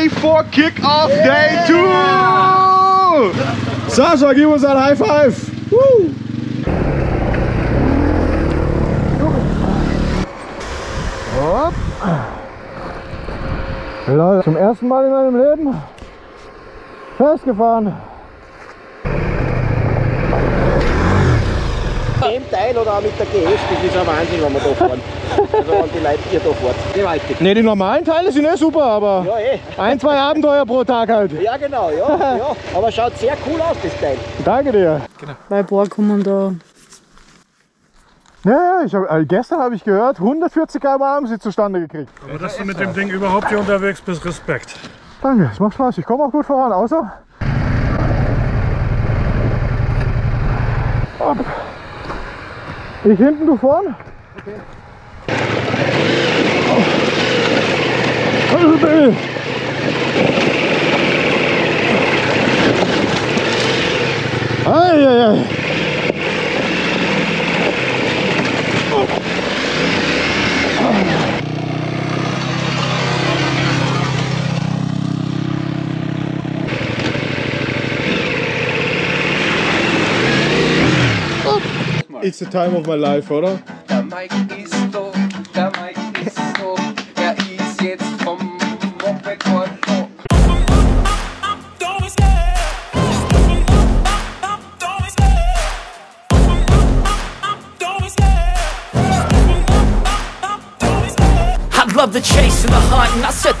ready for kick-off day 2! Yeah. Sascha, gib uns ein High Five! Woo. Leute, zum ersten Mal in meinem Leben festgefahren. Dem Teil oder mit der GS, das ist ein Wahnsinn, wenn wir da fahren. Also wenn die Leute hier da fahren. Gewaltig. Ne, die normalen Teile sind ja super, aber ja, ein, zwei Abenteuer pro Tag halt. Ja genau, ja, ja. Aber schaut sehr cool aus, das Teil. Danke dir. Genau. Bei Bohr kommen da... Ja, ich hab, gestern habe ich gehört, 140 km/h haben sie zustande gekriegt. Aber dass du mit dem Ding überhaupt hier unterwegs bist, Respekt. Danke, es macht Spaß. Ich komme auch gut voran, außer... Ob ich hinten, du vorn? Okay. Oh. Ei, ei, ei. It's the time of my life, oder? Der Mike ist so, der Mike ist so, er ist jetzt vom Moped runter. I love the chase and the hunt and I set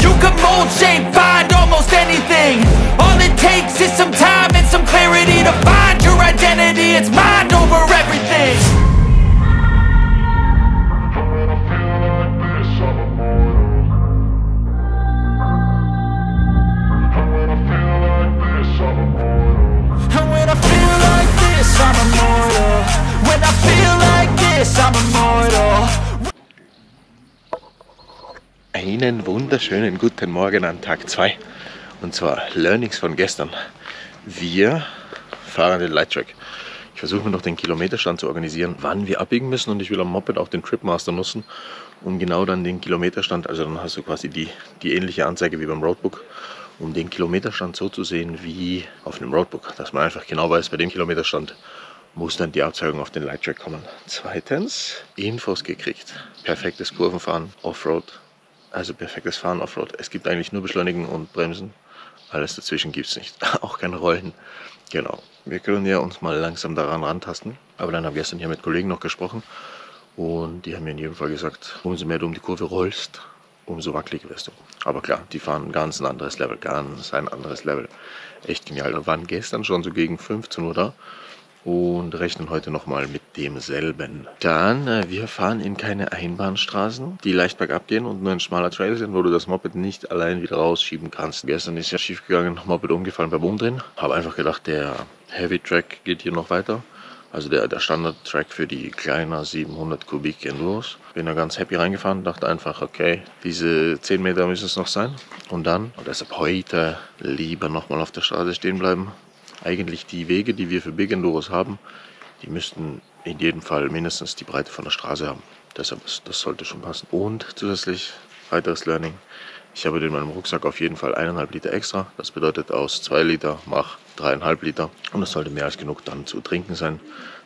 You can mold, shape, find almost anything. All it takes is some time and some clarity to find your identity. It's mind over everything. And when I feel like this, I'm immortal. When I feel like this, I'm immortal. Einen wunderschönen guten Morgen an Tag 2. Und zwar Learnings von gestern. Wir fahren den Light Track. Ich versuche mir noch den Kilometerstand zu organisieren, wann wir abbiegen müssen. Und ich will am Moped auch den Tripmaster nutzen, um genau dann den Kilometerstand, also dann hast du quasi die ähnliche Anzeige wie beim Roadbook, um den Kilometerstand so zu sehen wie auf dem Roadbook. Dass man einfach genau weiß, bei dem Kilometerstand muss dann die Abzeugung auf den Light Track kommen. Zweitens, Infos gekriegt. Perfektes Kurvenfahren, Offroad. Also perfektes Fahren Offroad. Es gibt eigentlich nur Beschleunigen und Bremsen. Alles dazwischen gibt es nicht. Auch kein Rollen. Genau. Wir können ja uns mal langsam daran rantasten. Aber dann habe ich gestern hier mit Kollegen noch gesprochen. Und die haben mir in jedem Fall gesagt, umso mehr du um die Kurve rollst, umso wackeliger wirst du. Aber klar, die fahren ganz ein anderes Level. Ganz ein anderes Level. Echt genial. Und waren gestern schon so gegen 15 Uhr da. Und rechnen heute nochmal mit demselben. Dann, wir fahren in keine Einbahnstraßen, die leicht bergab gehen und nur ein schmaler Trail sind, wo du das Moped nicht allein wieder rausschieben kannst. Gestern ist ja schief gegangen, Moped umgefallen beim Umdrehen. Habe einfach gedacht, der Heavy Track geht hier noch weiter. Also der Standard-Track für die kleiner 700 Kubik Enduros. Bin da ganz happy reingefahren, dachte einfach, okay, diese 10 Meter müssen es noch sein. Und dann, deshalb heute lieber nochmal auf der Straße stehen bleiben. Eigentlich die Wege, die wir für Big Enduros haben, die müssten in jedem Fall mindestens die Breite von der Straße haben. Deshalb, das sollte schon passen. Und zusätzlich weiteres Learning. Ich habe in meinem Rucksack auf jeden Fall 1,5 Liter extra. Das bedeutet, aus 2 Liter mach 3,5 Liter. Und das sollte mehr als genug dann zu trinken sein,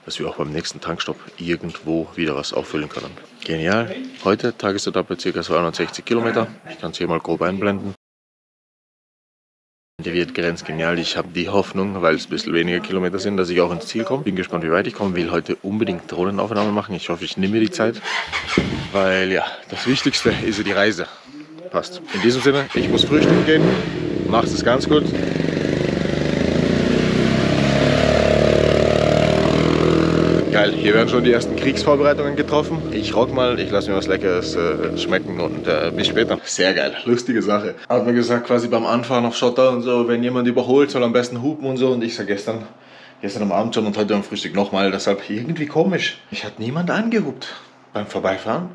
dass wir auch beim nächsten Tankstopp irgendwo wieder was auffüllen können. Genial. Heute Tagesetappe ca. 260 Kilometer. Ich kann es hier mal grob einblenden. Die wird grenzgenial. Ich habe die Hoffnung, weil es ein bisschen weniger Kilometer sind, dass ich auch ins Ziel komme. Bin gespannt, wie weit ich komme. Will heute unbedingt Drohnenaufnahmen machen. Ich hoffe, ich nehme mir die Zeit, weil ja, das Wichtigste ist die Reise. Passt. In diesem Sinne, ich muss frühstücken gehen. Macht es ganz gut. Geil, hier werden schon die ersten Kriegsvorbereitungen getroffen. Ich rock mal, ich lasse mir was Leckeres schmecken und bis später. Sehr geil, lustige Sache. Hat mir gesagt, quasi beim Anfahren auf Schotter und so, wenn jemand überholt, soll am besten hupen und so. Und ich sag gestern am Abend schon und heute am Frühstück nochmal, deshalb irgendwie komisch. Mich hat niemand angehupt beim Vorbeifahren.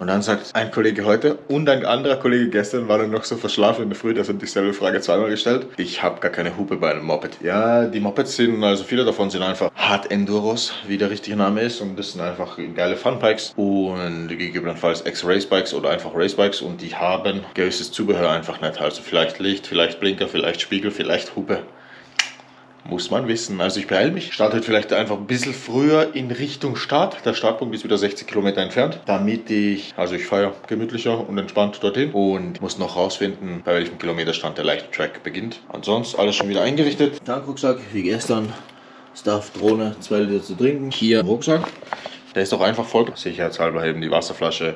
Und dann sagt ein Kollege heute und ein anderer Kollege gestern, war dann noch so verschlafen in der Früh, dass er dieselbe Frage zweimal gestellt. Ich habe gar keine Hupe bei einem Moped. Ja, die Mopeds sind, also viele davon sind einfach Hard Enduros, wie der richtige Name ist. Und das sind einfach geile Funbikes und gegebenenfalls Ex-Racebikes oder einfach Racebikes. Und die haben gewisses Zubehör einfach nicht. Also vielleicht Licht, vielleicht Blinker, vielleicht Spiegel, vielleicht Hupe. Muss man wissen. Also ich beeile mich. Startet vielleicht einfach ein bisschen früher in Richtung Start. Der Startpunkt ist wieder 60 Kilometer entfernt. Damit ich, also ich fahre gemütlicher und entspannt dorthin. Und muss noch rausfinden, bei welchem Kilometerstand der Light Track beginnt. Ansonsten alles schon wieder eingerichtet. Tankrucksack wie gestern. Stuff, Drohne, 2 Liter zu trinken. Hier im Rucksack. Der ist auch einfach voll. Sicherheitshalber eben die Wasserflasche.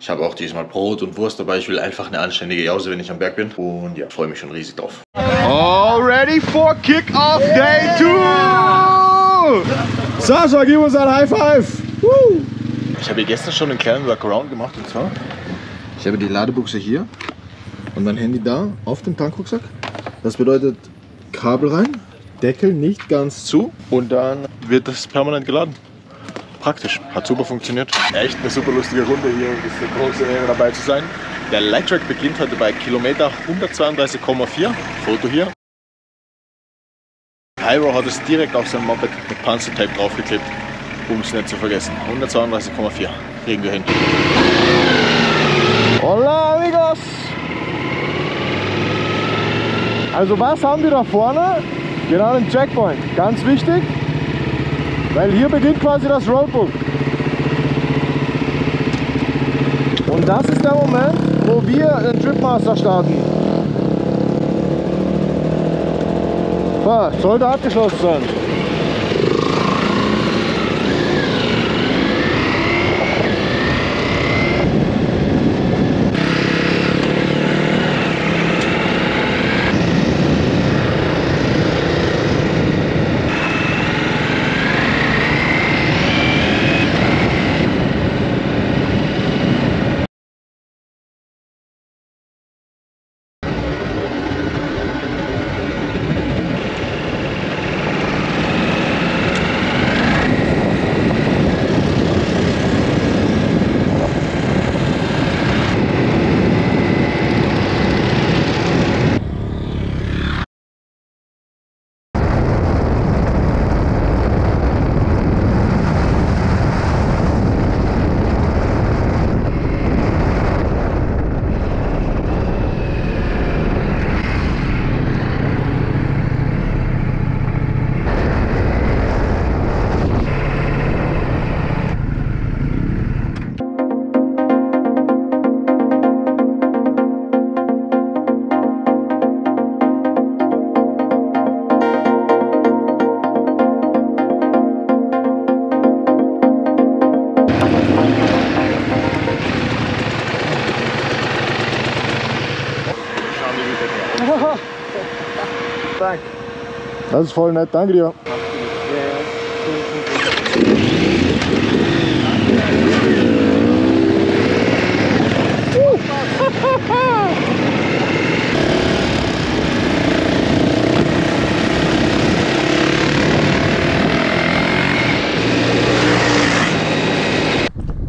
Ich habe auch diesmal Brot und Wurst dabei. Ich will einfach eine anständige Jause, wenn ich am Berg bin. Und ja, freue mich schon riesig drauf. All ready for Kick-Off Day 2! Yeah. Sascha, gib uns ein High Five! Woo. Ich habe hier gestern schon einen kleinen Workaround gemacht und zwar, ich habe die Ladebuchse hier und mein Handy da auf dem Tankrucksack. Das bedeutet Kabel rein, Deckel nicht ganz zu und dann wird das permanent geladen. Praktisch, hat super funktioniert. Echt eine super lustige Runde hier und es ist eine große Ehre dabei zu sein. Der Light Track beginnt heute bei Kilometer 132,4. Foto hier. Hiro hat es direkt auf seinem Moped mit Panzertape draufgeklebt, um es nicht zu vergessen. 132,4 kriegen wir hin. Hola amigos! Also was haben wir da vorne? Genau den Checkpoint. Ganz wichtig, weil hier beginnt quasi das Roadbook. Und das ist der Moment, wo wir den Tripmaster starten. Ah, sollte abgeschlossen sein. Das ist voll nett, danke dir.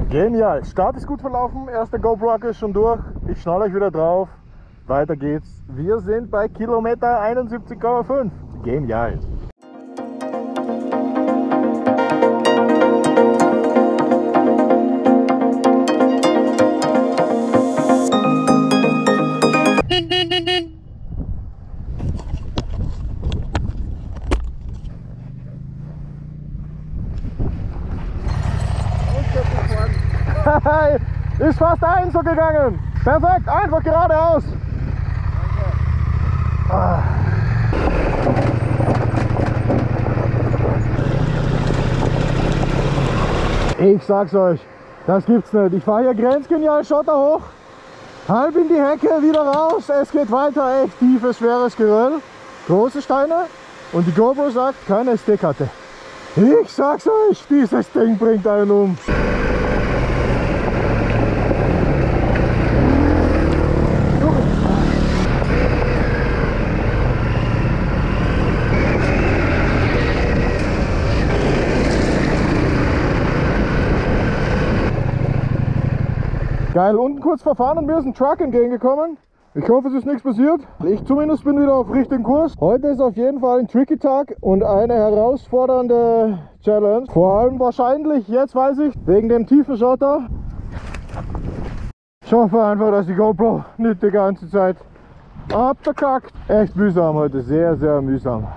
Genial, Start ist gut verlaufen, erster GoPro-Hack ist schon durch. Ich schnall euch wieder drauf. Weiter geht's. Wir sind bei Kilometer 71,5. Genial. Ist fast eins so gegangen. Perfekt, einfach geradeaus. Ah. Ich sag's euch, das gibt's nicht. Ich fahre hier grenzgenial Schotter hoch, halb in die Hecke, wieder raus, es geht weiter, echt tiefes, schweres Geröll, große Steine und die GoPro sagt, keine Stickkarte. Ich sag's euch, dieses Ding bringt einen um. Geil, unten kurz verfahren und mir ist ein Truck entgegengekommen. Ich hoffe, es ist nichts passiert. Ich zumindest bin wieder auf richtigen Kurs. Heute ist auf jeden Fall ein tricky Tag und eine herausfordernde Challenge. Vor allem wahrscheinlich, jetzt weiß ich, wegen dem tiefen Schotter. Ich hoffe einfach, dass die GoPro nicht die ganze Zeit abgekackt. Echt mühsam heute, sehr, sehr mühsam.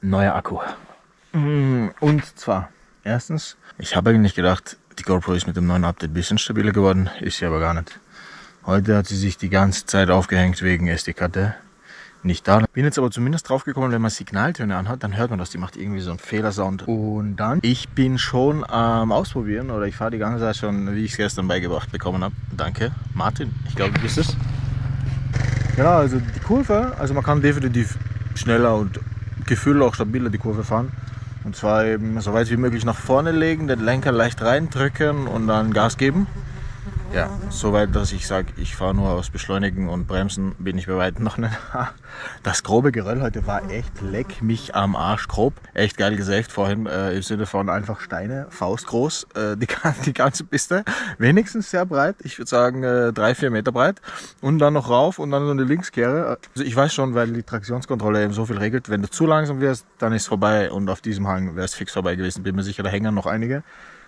Neuer Akku. Und zwar, erstens, ich habe eigentlich gedacht, die GoPro ist mit dem neuen Update ein bisschen stabiler geworden, ist sie aber gar nicht. Heute hat sie sich die ganze Zeit aufgehängt wegen SD-Karte. Nicht da. Bin jetzt aber zumindest drauf gekommen, wenn man Signaltöne anhat, dann hört man das. Die macht irgendwie so einen Fehlersound. Und dann, ich bin schon am Ausprobieren, oder ich fahre die ganze Zeit schon, wie ich es gestern beigebracht bekommen habe. Danke, Martin. Ich glaube, du bist es. Genau, also die Kurve, also man kann definitiv schneller und Gefühl auch stabiler die Kurve fahren. Und zwar eben so weit wie möglich nach vorne legen, den Lenker leicht reindrücken und dann Gas geben. Ja, soweit, dass ich sage, ich fahre nur aus Beschleunigen und Bremsen, bin ich bei weitem noch nicht. Das grobe Geröll heute war echt leck mich am Arsch grob. Echt geil gesägt vorhin, im Sinne von einfach Steine, faustgroß, die ganze Piste. Wenigstens sehr breit, ich würde sagen 3-4 Meter breit. Und dann noch rauf und dann so eine Linkskehre. Also ich weiß schon, weil die Traktionskontrolle eben so viel regelt, wenn du zu langsam wärst, dann ist es vorbei. Und auf diesem Hang wär's fix vorbei gewesen, bin mir sicher, da hängen noch einige.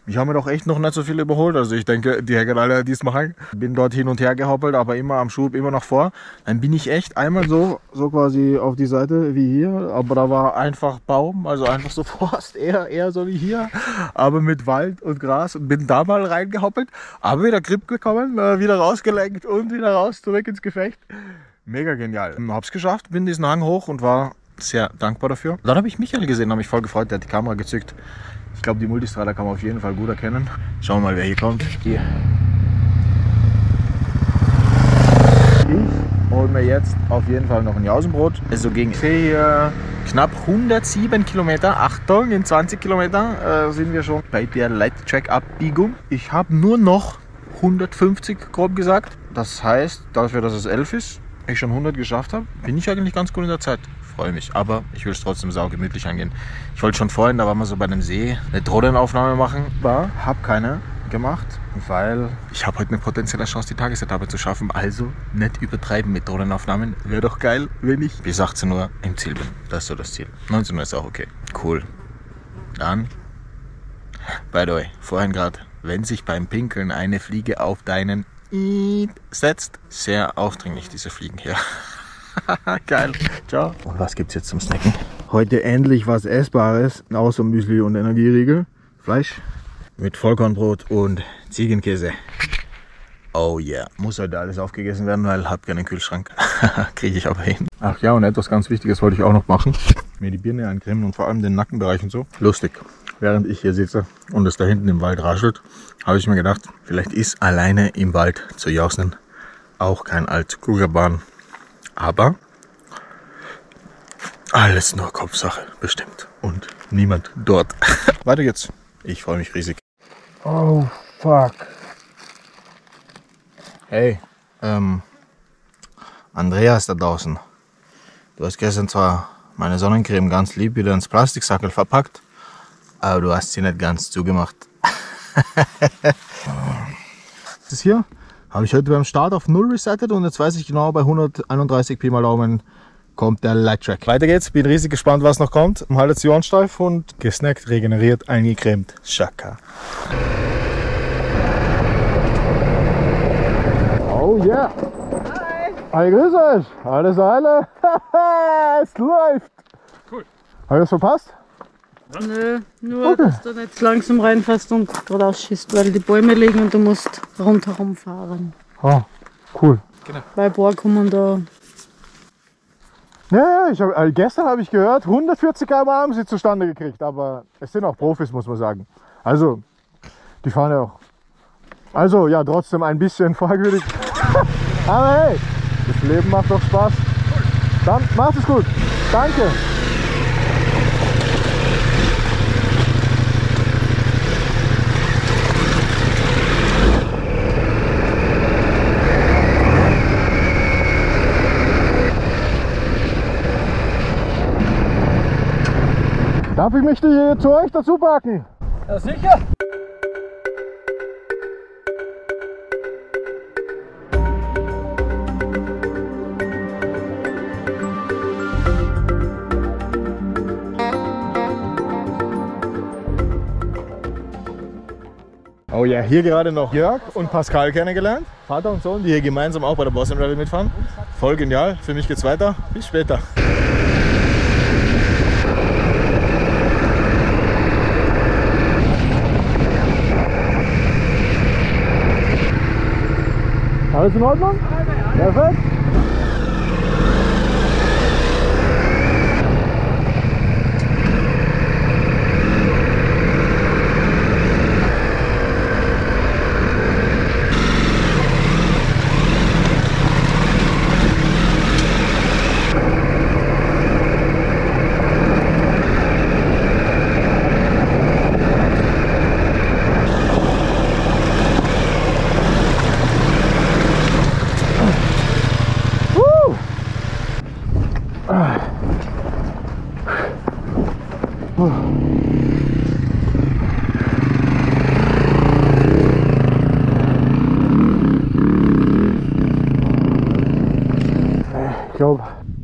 Ich habe mir doch echt noch nicht so viel überholt, also ich denke, die hängen alle diesmal. Bin dort hin und her gehoppelt, aber immer am Schub, immer noch vor. Dann bin ich echt einmal so quasi auf die Seite wie hier, aber da war einfach Baum, also einfach so Forst, eher so wie hier, aber mit Wald und Gras und bin da mal reingehoppelt, aber wieder Grip gekommen, wieder rausgelenkt und wieder raus, zurück ins Gefecht. Mega genial. Hab's geschafft, bin diesen Hang hoch und war sehr dankbar dafür. Dann habe ich Michael gesehen, habe mich voll gefreut, der hat die Kamera gezückt. Ich glaube, die Multistrada kann man auf jeden Fall gut erkennen. Schauen wir mal, wer hier kommt. Hier. Ich hole mir jetzt auf jeden Fall noch ein Jausenbrot. Also gegen hier knapp 107 Kilometer, Achtung, in 20 Kilometern sind wir schon bei der Light Track Abbiegung. Ich habe nur noch 150 grob gesagt. Das heißt, dafür, dass es 11 ist, ich schon 100 geschafft habe, bin ich eigentlich ganz gut in der Zeit. Freue mich, aber ich will es trotzdem saugemütlich angehen. Ich wollte schon vorhin, da waren wir so bei einem See, eine Drohnenaufnahme machen, aber habe keine gemacht, weil ich habe heute eine potenzielle Chance, die Tagesetappe zu schaffen, also nicht übertreiben mit Drohnenaufnahmen. Wäre doch geil, wenn ich bis 18 Uhr im Ziel bin. Das ist so das Ziel. 19 Uhr ist auch okay. Cool. Dann, by the way, vorhin gerade, wenn sich beim Pinkeln eine Fliege auf deinen setzt. Sehr aufdringlich, diese Fliegen hier. Geil. Ciao. Und was gibt's jetzt zum Snacken? Heute endlich was Essbares, außer Müsli und Energieriegel. Fleisch mit Vollkornbrot und Ziegenkäse. Oh yeah. Muss heute alles aufgegessen werden, weil hab keinen Kühlschrank. Kriege ich aber hin. Ach ja, und etwas ganz Wichtiges wollte ich auch noch machen. Mir die Birne eincremen und vor allem den Nackenbereich und so. Lustig. Während ich hier sitze und es da hinten im Wald raschelt, habe ich mir gedacht, vielleicht ist alleine im Wald zu jausen auch kein Alt-Krugerbahn. Aber alles nur Kopfsache, bestimmt. Und niemand dort. Weiter geht's. Ich freue mich riesig. Oh, fuck. Hey, Andreas da draußen. Du hast gestern zwar meine Sonnencreme ganz lieb wieder ins Plastiksackel verpackt, aber du hast sie nicht ganz zugemacht. Das hier habe ich heute beim Start auf 0 resettet und jetzt weiß ich genau, bei 131 Pi mal Daumen kommt der Light Track. Weiter geht's, bin riesig gespannt, was noch kommt. Halation steif und gesnackt, regeneriert, eingecremt. Schaka. Oh yeah! Hi! Hi, grüß euch! Alles heile! Es läuft! Cool! Hab ich das verpasst? Ja. Nö, nur okay, dass du jetzt langsam reinfährst und gerade ausschießt, weil die Bäume liegen und du musst rundherum fahren. Ah, cool. Genau. Bei Bohr kommen da. Ja, ich hab, also gestern habe ich gehört, 140 km/h haben sie zustande gekriegt, aber es sind auch Profis, muss man sagen. Also, die fahren ja auch. Also, ja, trotzdem ein bisschen fragwürdig. Aber hey, das Leben macht doch Spaß. Dann macht es gut. Danke. Darf ich mich hier zu euch dazu parken? Ja, sicher! Oh ja, hier gerade noch Jörg und Pascal kennengelernt, Vater und Sohn, die hier gemeinsam auch bei der Boss Rally mitfahren. Voll genial, für mich geht's weiter. Bis später. Alles in Ordnung? Perfekt.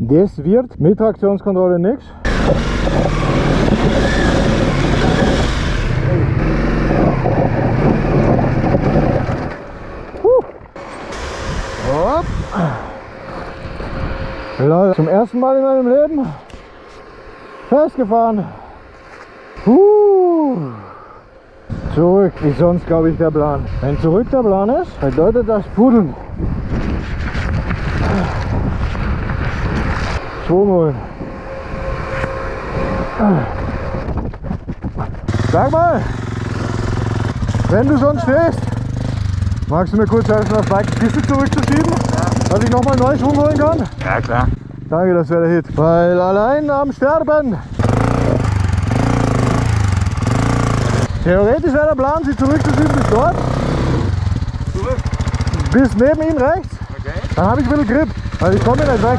Das wird mit Traktionskontrolle nichts. Zum ersten Mal in meinem Leben festgefahren. Zurück ist sonst, glaube ich, der Plan. Wenn zurück der Plan ist, bedeutet das Pudeln. Schwung holen. Sag mal, wenn du schon stehst, magst du mir kurz helfen, das Bike ein bisschen zurückzuschieben, dass ich nochmal neu Schwung holen kann? Ja, klar. Danke, das wäre der Hit. Weil allein am Sterben. Theoretisch wäre der Plan, sie zurückzuschieben bis dort. Zurück. Bis neben ihm rechts. Okay. Dann habe ich ein bisschen Grip, weil ich komme nicht weg.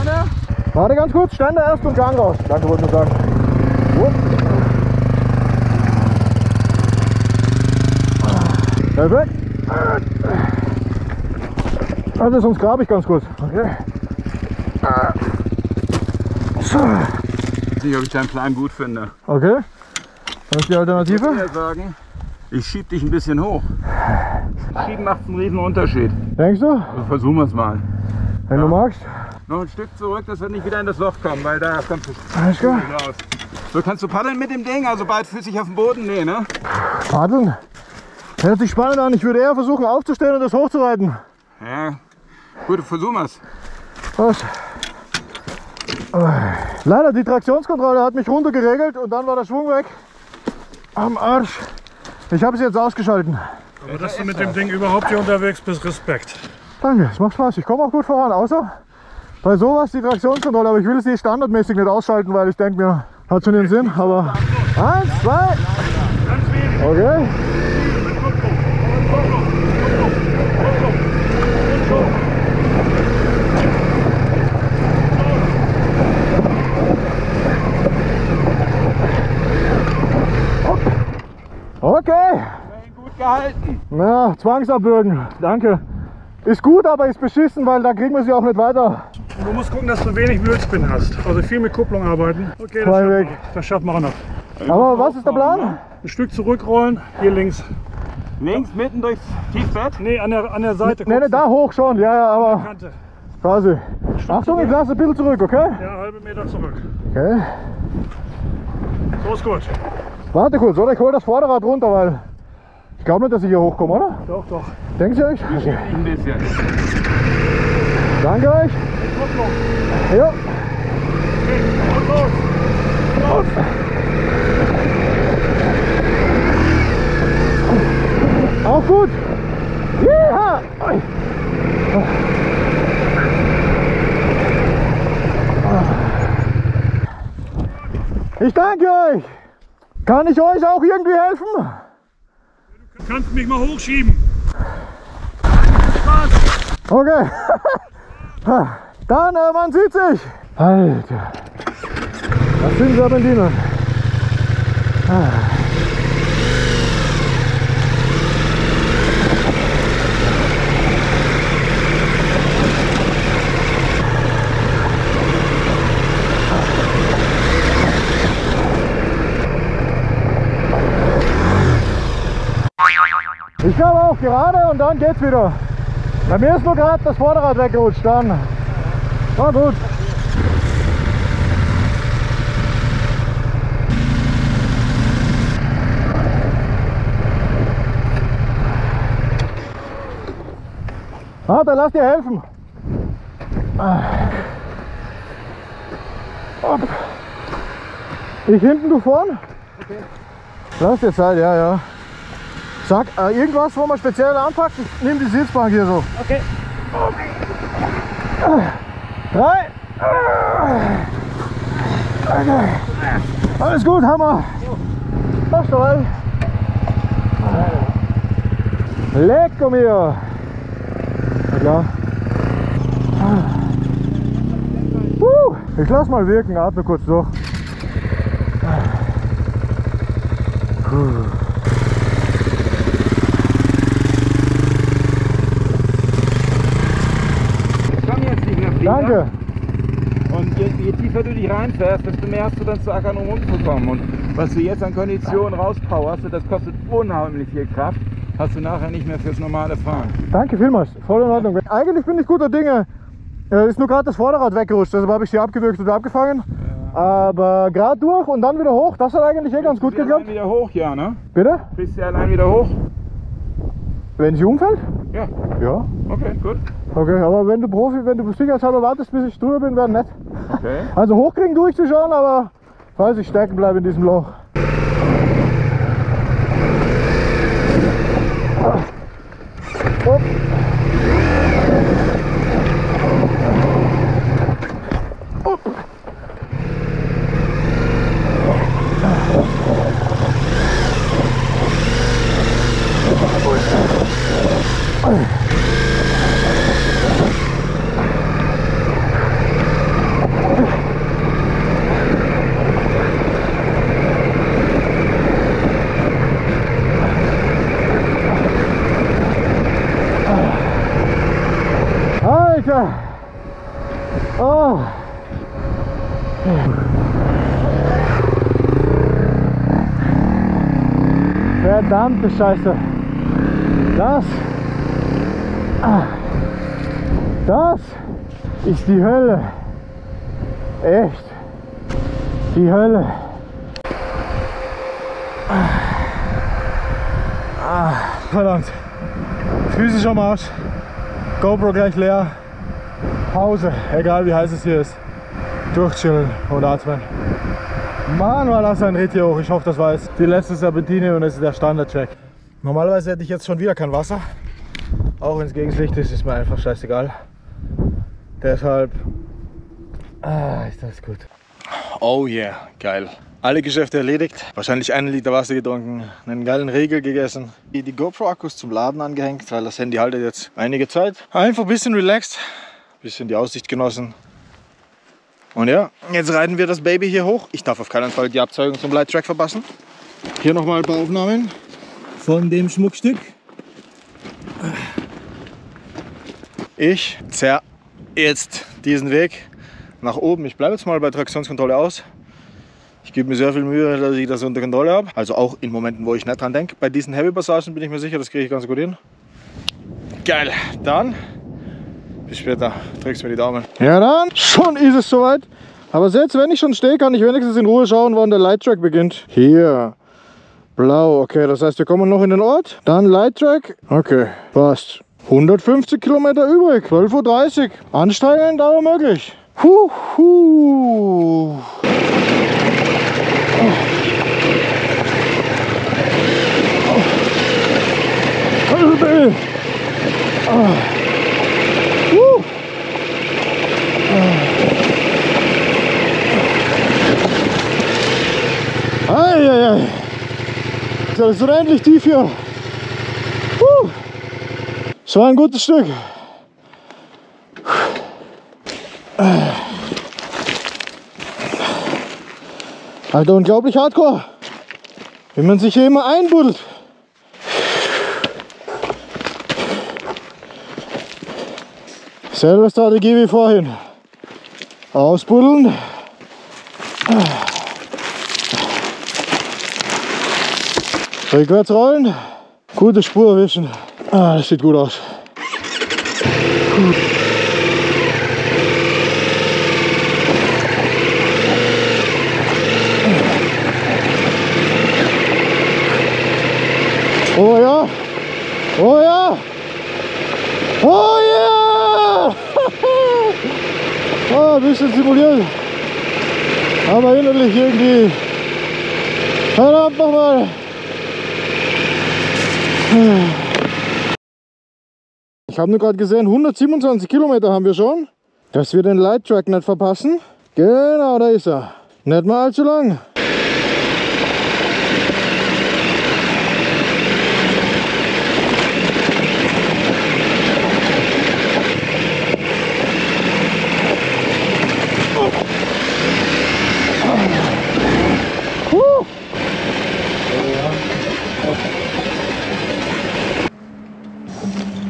Warte ganz kurz, Ständer erst und Gang raus. Danke, wollte ich nur sagen. Perfekt. Also sonst grabe ich ganz kurz. Okay. So. Ich weiß nicht, ob ich deinen Plan gut finde. Okay. Was ist die Alternative? Ich würde sagen, ich schieb dich ein bisschen hoch. Schieben macht einen riesen Unterschied. Denkst du? Also versuchen wir es mal. Wenn du magst. Noch ein Stück zurück, dass wir nicht wieder in das Loch kommen, weil da kommt es raus. So kannst du paddeln mit dem Ding, also beidfüßig auf dem Boden? Nee, ne? Paddeln? Hört sich spannend an. Ich würde eher versuchen aufzustehen und das hochzureiten. Ja, gut, versuchen wir's. Was? Leider, die Traktionskontrolle hat mich runtergeregelt und dann war der Schwung weg. Am Arsch. Ich habe es jetzt ausgeschalten. Aber dass du mit dem Ding überhaupt hier unterwegs bist, Respekt. Danke, es macht Spaß. Ich komme auch gut voran, außer bei sowas die Traktionskontrolle, aber ich will es nicht standardmäßig nicht ausschalten, weil ich denke mir, hat schon den Sinn, aber... 1, 2... Okay. Okay. Gut gehalten. Na, Zwangsabwürgen, danke. Ist gut, aber ist beschissen, weil da kriegen wir sie auch nicht weiter. Du musst gucken, dass du wenig Müllspin hast. Also viel mit Kupplung arbeiten. Okay, das schaffen wir auch noch. Aber was ist der Plan? Ein Stück zurückrollen, hier links. Links, mitten durchs Tiefbett? Nee, an der Seite. Nee, nee, da hoch schon, ja, ja, aber Kante. Quasi. Achtung, ich lasse ein bisschen zurück, okay? Ja, halbe Meter zurück. Okay. So ist gut. Warte kurz, oder? Ich hole das Vorderrad runter, weil ich glaube nicht, dass ich hier hochkomme, oder? Doch, doch. Denkst du euch? Okay. Ein bisschen. Danke euch. Ja. Okay, und los. Los. Auch gut! Jeha! Ich danke euch! Kann ich euch auch irgendwie helfen? Du kannst mich mal hochschieben! Spaß! Okay! Dann, man sieht sich! Alter! Das sind Serpentinen! Ich glaube auch gerade und dann geht's wieder. Bei mir ist nur gerade das Vorderrad weggerutscht, dann war gut. Ah, dann lass dir helfen. Ich hinten, du vorn? Okay. Lass dir Zeit, ja, ja. Sag, irgendwas, wo man speziell anpackt, nimm die Sitzbank hier so. Okay. 3. Okay. Alles gut, Hammer. Passt schon. Lecko mio. Ja. Ich lass mal wirken, atme kurz durch. Danke. Und je tiefer du dich reinfährst, desto mehr hast du dann zu ackern, um umzukommen. Und was du jetzt an Kondition rauspowerst, das kostet unheimlich viel Kraft, hast du nachher nicht mehr fürs normale Fahren. Danke vielmals, voll in Ordnung. Eigentlich bin ich guter Dinge. Ist nur gerade das Vorderrad weggerutscht, deshalb habe ich sie abgewürgt und abgefangen. Ja. Aber gerade durch und dann wieder hoch, das hat eigentlich ganz gut geklappt. Bist du allein wieder hoch, ja, ne? Bitte? Bist du allein wieder hoch? Wenn sie umfällt? Ja. Ja. Okay, gut. Okay, aber wenn du sicherheitshalber wartest, bis ich drüber bin, wäre nett. Okay. Also hochkriegen durchzuschauen, aber falls ich stecken bleibe in diesem Loch. Verdammte Scheiße. Das ist die Hölle. Echt. Die Hölle. Verdammt. Physischer Marsch. GoPro gleich leer. Pause. Egal wie heiß es hier ist. Durchchillen und atmen. Mann, war das ein Ritt hier hoch. Ich hoffe, das war es. Die letzte Serpentine und es ist der Standard-Track. Normalerweise hätte ich jetzt schon wieder kein Wasser. Auch wenn es gegen das Licht ist, ist mir einfach scheißegal. Deshalb ist das gut. Oh yeah, geil. Alle Geschäfte erledigt. Wahrscheinlich 1 Liter Wasser getrunken, einen geilen Riegel gegessen. Die GoPro-Akkus zum Laden angehängt, weil das Handy haltet jetzt einige Zeit. Einfach ein bisschen relaxed, ein bisschen die Aussicht genossen. Und ja, jetzt reiten wir das Baby hier hoch. Ich darf auf keinen Fall die Abzeugung zum Light Track verpassen. Hier nochmal ein paar Aufnahmen von dem Schmuckstück. Ich zerr jetzt diesen Weg nach oben. Ich bleibe jetzt mal bei Traktionskontrolle aus. Ich gebe mir sehr viel Mühe, dass ich das unter Kontrolle habe. Also auch in Momenten, wo ich nicht dran denke. Bei diesen Heavy-Passagen bin ich mir sicher, das kriege ich ganz gut hin. Geil, dann bis später. Drückst mir die Daumen. Ja dann, schon ist es soweit. Aber selbst wenn ich schon stehe, kann ich wenigstens in Ruhe schauen, wann der Light Track beginnt. Hier. Blau, okay, das heißt, wir kommen noch in den Ort. Dann Light Track. Okay, passt. 150 Kilometer übrig, 12:30 Uhr. Anstrengend, aber möglich. Huhu. Oh. Oh. Oh. Eieiei, das ist unendlich tief hier. Das war ein gutes Stück. Alter, unglaublich hardcore, wie man sich hier immer einbuddelt. Selbe Strategie wie vorhin. Ausbuddeln. Rückwärts rollen, gute Spur erwischen. Ah, das sieht gut aus. Oh ja, oh ja, oh ja! Oh, ein bisschen simuliert, aber innerlich irgendwie. Verdammt nochmal! Ich habe nur gerade gesehen, 127 Kilometer haben wir schon, dass wir den Light Track nicht verpassen. Genau, da ist er. Nicht mal allzu lang.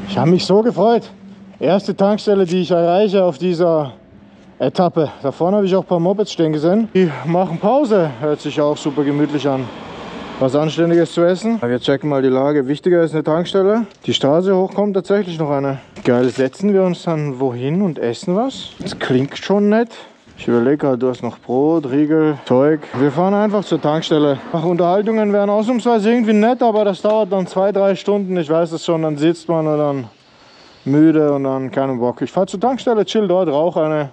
Ich habe mich so gefreut. Erste Tankstelle, die ich erreiche auf dieser Etappe. Da vorne habe ich auch ein paar Mopeds stehen gesehen. Die machen Pause. Hört sich auch super gemütlich an. Was Anständiges zu essen. Wir checken mal die Lage. Wichtiger ist eine Tankstelle. Die Straße hoch kommt tatsächlich noch eine. Geil, setzen wir uns dann wohin und essen was? Das klingt schon nett. Ich überlege gerade, du hast noch Brot, Riegel, Zeug. Wir fahren einfach zur Tankstelle. Ach, Unterhaltungen wären ausnahmsweise irgendwie nett, aber das dauert dann 2-3 Stunden. Ich weiß es schon, dann sitzt man und dann müde und dann keinen Bock. Ich fahre zur Tankstelle, chill dort, rauche eine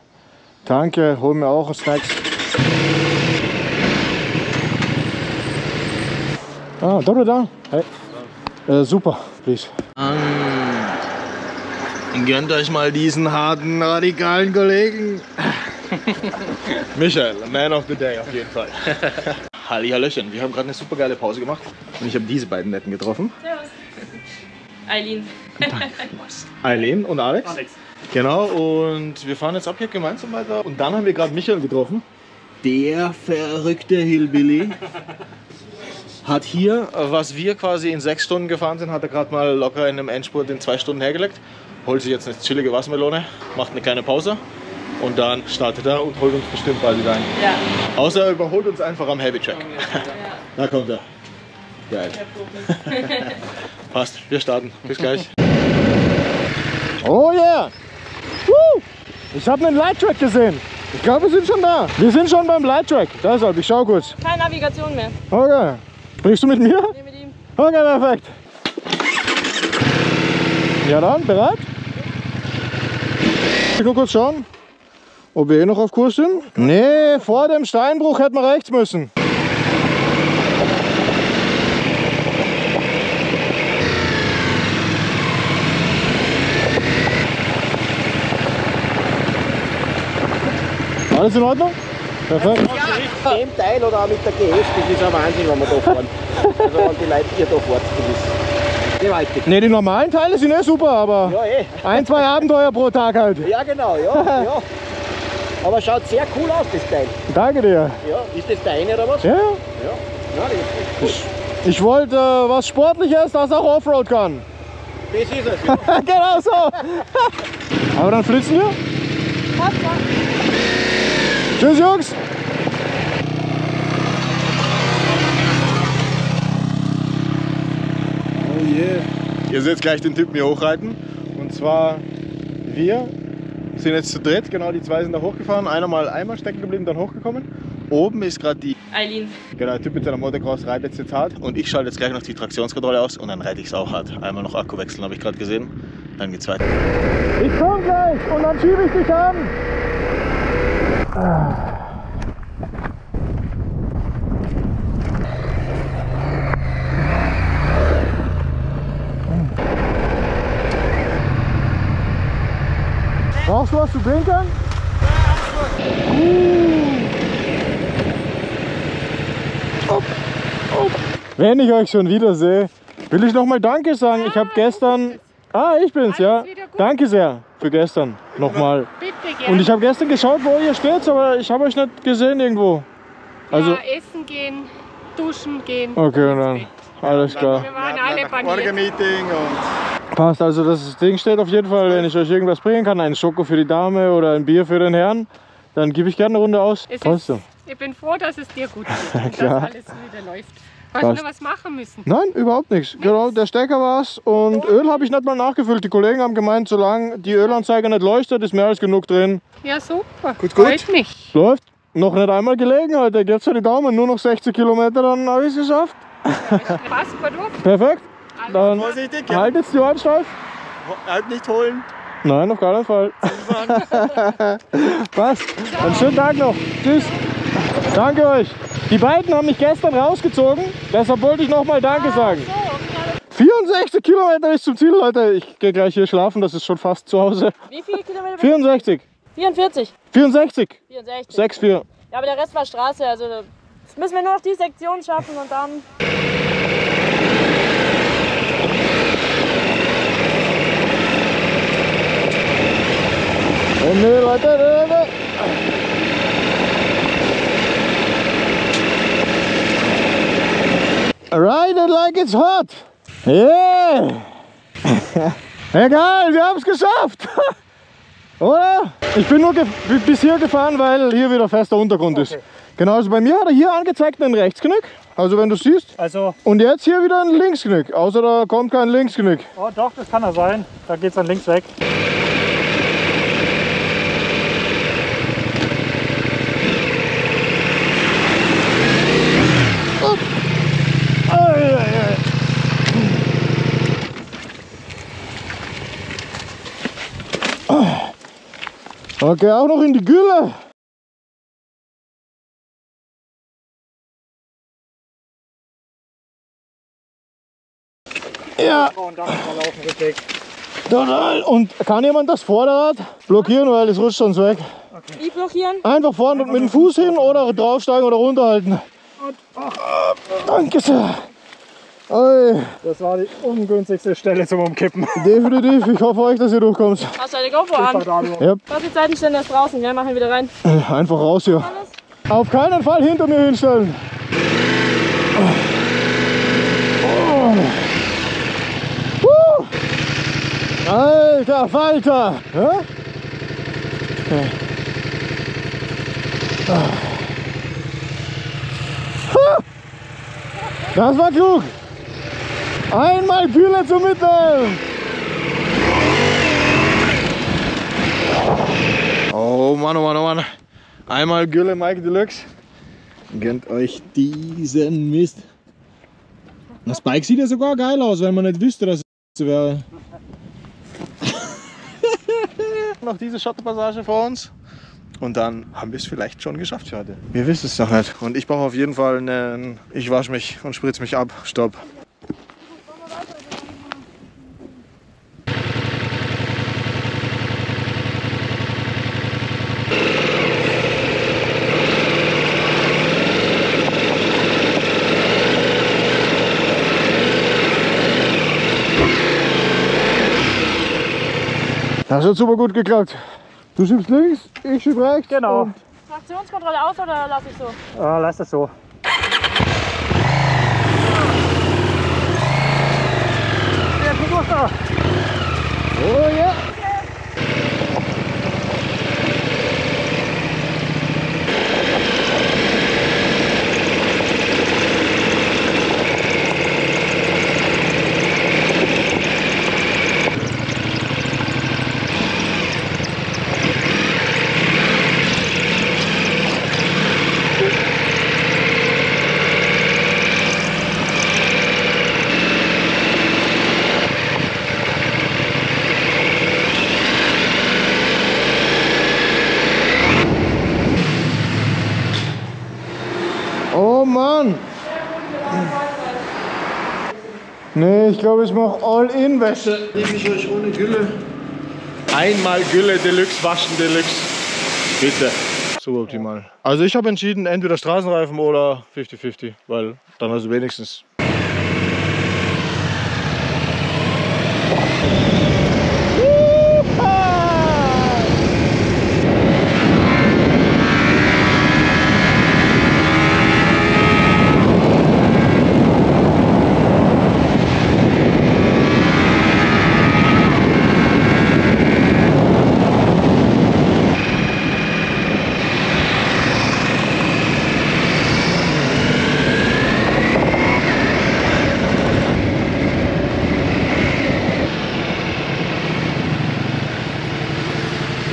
Tanke, hol mir auch Snacks. Ah, doppelt da? Hey. Super, please. Gönnt euch mal diesen harten, radikalen Kollegen. Michael, Man of the Day auf jeden Fall. Hallihallöchen, wir haben gerade eine super geile Pause gemacht und ich habe diese beiden Netten getroffen. Servus. Eileen. Eileen und Alex. Alex. Genau, und wir fahren jetzt ab hier gemeinsam weiter. Und dann haben wir gerade Michael getroffen. Der verrückte Hillbilly hat hier, was wir quasi in 6 Stunden gefahren sind, hat er gerade mal locker in einem Endspurt in 2 Stunden hergelegt. Holt sich jetzt eine chillige Wassermelone, macht eine kleine Pause. Und dann startet er und holt uns bestimmt bald wieder ein. Ja. Außer er überholt uns einfach am Heavy Track. Ja. Da kommt er. Geil. Passt, wir starten. Bis gleich. Oh yeah! Woo! Ich habe einen Light Track gesehen. Ich glaube, wir sind schon da. Wir sind schon beim Light Track. Deshalb, ich schau kurz. Keine Navigation mehr. Okay. Sprichst du mit mir? Nee, mit ihm. Okay, perfekt. Ja dann, bereit? Ich will nur kurz schauen. Ob wir eh noch auf Kurs sind? Nee, vor dem Steinbruch hätten wir rechts müssen. Alles in Ordnung? Perfekt. Ja. Mit dem Teil oder auch mit der GS, das ist ein Wahnsinn, wenn wir da fahren. Also wenn die Leute hier da fahren, das ist gewaltig. Ne, die normalen Teile sind eh super, aber ja, eh. 1-2 Abenteuer pro Tag halt. Ja genau, ja. Ja. Aber schaut sehr cool aus, das Teil. Danke dir. Ja, ist das deine oder was? Ja, ja. Nein, das ist cool. Ich wollte was Sportliches, das auch Offroad kann. Das ist es, ja. Genau so. Aber dann flitzen wir. Passt, ja. Tschüss, Jungs. Yeah. Ihr seht gleich den Typen hier hochreiten. Und zwar wir sind jetzt zu dritt, genau, die zwei sind da hochgefahren. Einer mal einmal stecken geblieben, dann hochgekommen. Oben ist gerade die Eileen. Genau, der Typ mit seiner Motocross reitet jetzt hart. Und ich schalte jetzt gleich noch die Traktionskontrolle aus und dann reite ich es auch hart. Einmal noch Akku wechseln, habe ich gerade gesehen. Dann geht's weiter. Ich komme gleich und dann schiebe ich dich an. Ah. Brauchst du was zu blinkern? Wenn ich euch schon wieder sehe, will ich nochmal Danke sagen. Ja, ich habe gestern... Ah, ich bin's, ja. Danke sehr für gestern nochmal. Und ich habe gestern geschaut, wo ihr steht, aber ich habe euch nicht gesehen irgendwo. Also ja, essen gehen, duschen gehen. Okay, dann alles klar. Wir waren alle beim Morgenmeeting und... Passt, also das Ding steht auf jeden Fall, wenn ich euch irgendwas bringen kann, einen Schoko für die Dame oder ein Bier für den Herrn, dann gebe ich gerne eine Runde aus. Passt so. Ich bin froh, dass es dir gut geht und dass alles wieder läuft. Hast du noch was machen müssen? Nein, überhaupt nichts. Genau, der Stecker war's und Öl habe ich nicht mal nachgefüllt. Die Kollegen haben gemeint, solange die Ölanzeige nicht leuchtet, ist mehr als genug drin. Ja, super. Gut, gut. Freut mich. Läuft. Noch nicht einmal Gelegenheit. Da gibt's ja die Daumen. Nur noch 60 Kilometer, dann habe ich es geschafft. Passt gut auf. Perfekt. Dann vorsichtig, ja. Halt jetzt die Hand steif. Halt nicht holen. Nein, auf keinen Fall. Passt. Einen schönen Tag noch. Tschüss. Danke euch. Die beiden haben mich gestern rausgezogen. Deshalb wollte ich nochmal Danke sagen. So, okay. 64 Kilometer bis zum Ziel, Leute. Ich gehe gleich hier schlafen. Das ist schon fast zu Hause. Wie viele Kilometer? 64. 44. 64. 64. 6,4. Ja, aber der Rest war Straße. Also jetzt müssen wir nur noch die Sektion schaffen und dann... Oh ne, Leute, ne. Ride it like it's hot! Yeah! Egal, wir haben es geschafft! Oder? Ich bin nur bis hier gefahren, weil hier wieder fester Untergrund ist. Genau, also bei mir hat er hier angezeigt einen Rechtsknick. Also wenn du siehst. Also. Und jetzt hier wieder einen Linksknick. Außer da kommt kein Linksknick. Oh doch, das kann ja sein. Da geht's dann links weg. Okay, auch noch in die Gülle. Ja. Total. Und kann jemand das Vorderrad blockieren, weil es rutscht sonst weg? Okay. Wie blockieren? Einfach vorne mit dem Fuß hin oder draufsteigen oder runterhalten. Danke sehr. Oi. Das war die ungünstigste Stelle zum Umkippen. Definitiv, ich hoffe euch, dass ihr durchkommt. Hast du eine GoPro an? Ja. Was die Seitenständer ist draußen, ja, machen wir wieder rein. Einfach raus hier. Alles. Auf keinen Fall hinter mir hinstellen. Oh. Oh. Alter Falter! Ja? Okay. Ah. Das war klug! Einmal Kühle zum Mitteln! Oh Mann, oh Mann, oh Mann! Einmal Gülle, Mike Deluxe! Gönnt euch diesen Mist! Das Bike sieht ja sogar geil aus, wenn man nicht wüsste, dass es so wäre. Noch diese Schotterpassage vor uns. Und dann haben wir es vielleicht schon geschafft für heute. Wir wissen es noch nicht. Und ich brauche auf jeden Fall einen... Ich wasche mich und spritze mich ab. Stopp. Das hat super gut geklappt. Du schiebst links, ich schieb rechts. Genau. Traktionskontrolle aus oder lass ich so? Ah, lass das so. Oh ja. Yeah. glaube, ich mache All-In-Wäsche. Nehme ich euch ohne Gülle. Einmal Gülle Deluxe waschen, Deluxe. Bitte. Suboptimal. Also ich habe entschieden, entweder Straßenreifen oder 50-50, weil dann hast du wenigstens.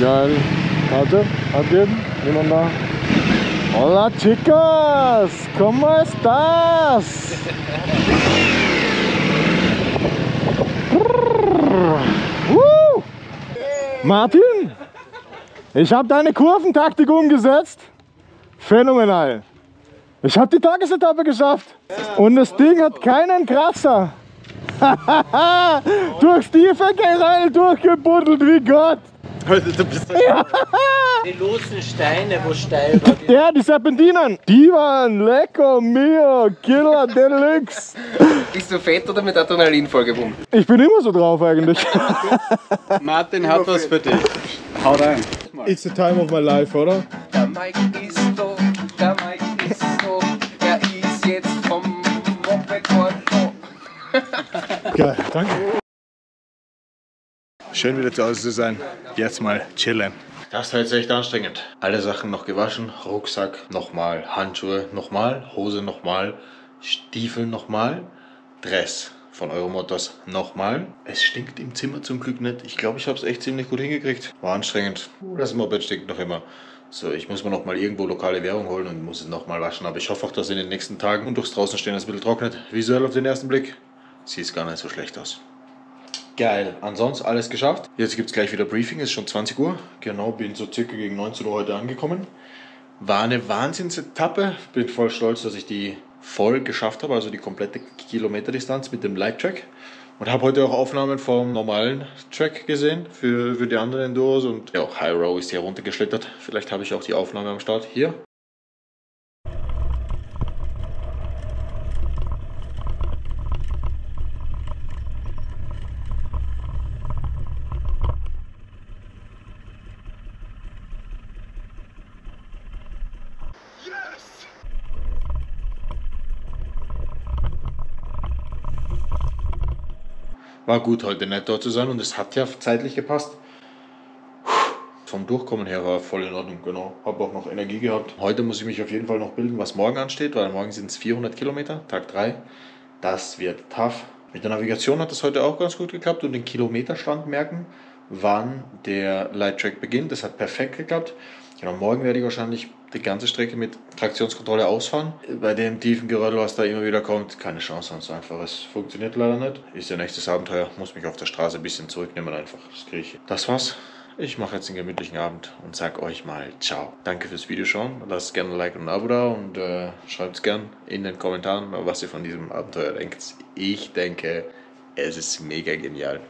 Geil. Karte abgeben. Niemand da. Hola chicos, ¿cómo estás? Martin, ich habe deine Kurventaktik umgesetzt. Phänomenal. Ich habe die Tagesetappe geschafft. Und das Ding hat keinen Kratzer. Durch die Verkehrseile durchgebuddelt wie Gott. Ja. Die losen Steine, wo steil war. Ja, die Serpentinen. Die waren lecker, mio, Killer Deluxe. Bist du fett oder mit Adrenalin vollgepumpt? Ich bin immer so drauf eigentlich. Martin hat was für dich. Hau rein. It's the time of my life, oder? Der Mike ist so, der Mike ist so. Er ist jetzt vom Moped-Konto. Geil, danke. Schön wieder zu Hause zu sein. Jetzt mal chillen. Das war jetzt echt anstrengend. Alle Sachen noch gewaschen. Rucksack nochmal, Handschuhe nochmal, Hose nochmal, Stiefel nochmal, Dress von Euromotors nochmal. Es stinkt im Zimmer zum Glück nicht. Ich glaube, ich habe es echt ziemlich gut hingekriegt. War anstrengend. Das Moped stinkt noch immer. So, ich muss mir nochmal irgendwo lokale Währung holen und muss es nochmal waschen. Aber ich hoffe auch, dass in den nächsten Tagen und durchs Draußenstehen das ein bisschen trocknet. Visuell auf den ersten Blick sieht es gar nicht so schlecht aus. Geil, ansonsten alles geschafft. Jetzt gibt es gleich wieder Briefing, ist schon 20 Uhr. Genau, bin so circa gegen 19 Uhr heute angekommen. War eine Wahnsinnsetappe. Bin voll stolz, dass ich die voll geschafft habe, also die komplette Kilometerdistanz mit dem Light Track. Und habe heute auch Aufnahmen vom normalen Track gesehen für die anderen Enduros. Und ja, auch Hiro ist hier runtergeschlittert. Vielleicht habe ich auch die Aufnahme am Start hier. War gut heute nicht dort zu sein und es hat ja zeitlich gepasst. Vom Durchkommen her war voll in Ordnung, genau. Habe auch noch Energie gehabt. Heute muss ich mich auf jeden Fall noch bilden, was morgen ansteht, weil morgen sind es 400 Kilometer, Tag 3. Das wird tough. Mit der Navigation hat es heute auch ganz gut geklappt und den Kilometerstand merken, wann der Light Track beginnt. Das hat perfekt geklappt. Genau, morgen werde ich wahrscheinlich die ganze Strecke mit Traktionskontrolle ausfahren. Bei dem tiefen Gerödel, was da immer wieder kommt, keine Chance, ganz einfach. Es funktioniert leider nicht. Ist ja nächstes Abenteuer, muss mich auf der Straße ein bisschen zurücknehmen einfach. Das kriege ich. Das war's. Ich mache jetzt einen gemütlichen Abend und sage euch mal ciao. Danke fürs Videoschauen. Lasst gerne ein Like und ein Abo da und schreibt gerne in den Kommentaren, was ihr von diesem Abenteuer denkt. Ich denke, es ist mega genial.